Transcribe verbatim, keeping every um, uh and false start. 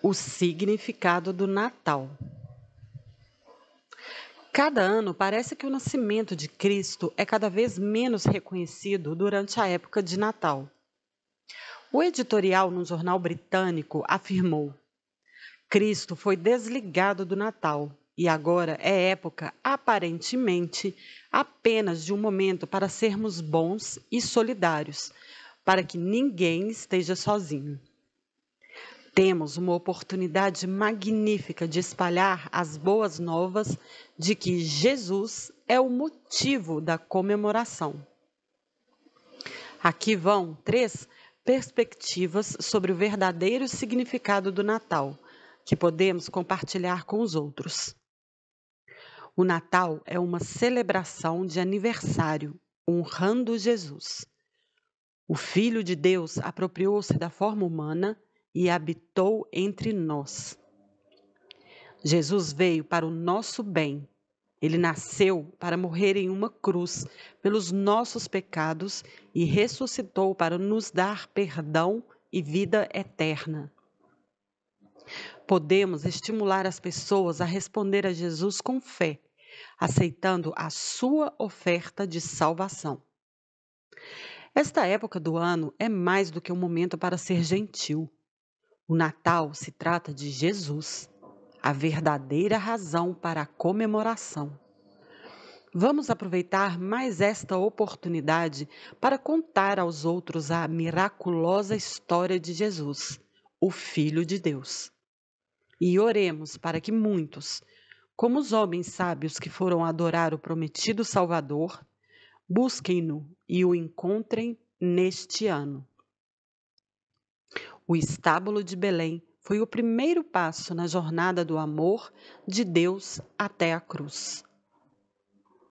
O significado do Natal. Cada ano parece que o nascimento de Cristo é cada vez menos reconhecido durante a época de Natal. O editorial num jornal britânico afirmou: Cristo foi desligado do Natal e agora é época, aparentemente, apenas de um momento para sermos bons e solidários, para que ninguém esteja sozinho. Temos uma oportunidade magnífica de espalhar as boas novas de que Jesus é o motivo da comemoração. Aqui vão três perspectivas sobre o verdadeiro significado do Natal, que podemos compartilhar com os outros. O Natal é uma celebração de aniversário, honrando Jesus. O Filho de Deus apropriou-se da forma humana e habitou entre nós. Jesus veio para o nosso bem. Ele nasceu para morrer em uma cruz pelos nossos pecados e ressuscitou para nos dar perdão e vida eterna. Podemos estimular as pessoas a responder a Jesus com fé, aceitando a sua oferta de salvação. Esta época do ano é mais do que um momento para ser gentil. O Natal se trata de Jesus, a verdadeira razão para a comemoração. Vamos aproveitar mais esta oportunidade para contar aos outros a miraculosa história de Jesus, o Filho de Deus. E oremos para que muitos, como os homens sábios que foram adorar o prometido Salvador, busquem-no e o encontrem neste ano. O estábulo de Belém foi o primeiro passo na jornada do amor de Deus até a cruz.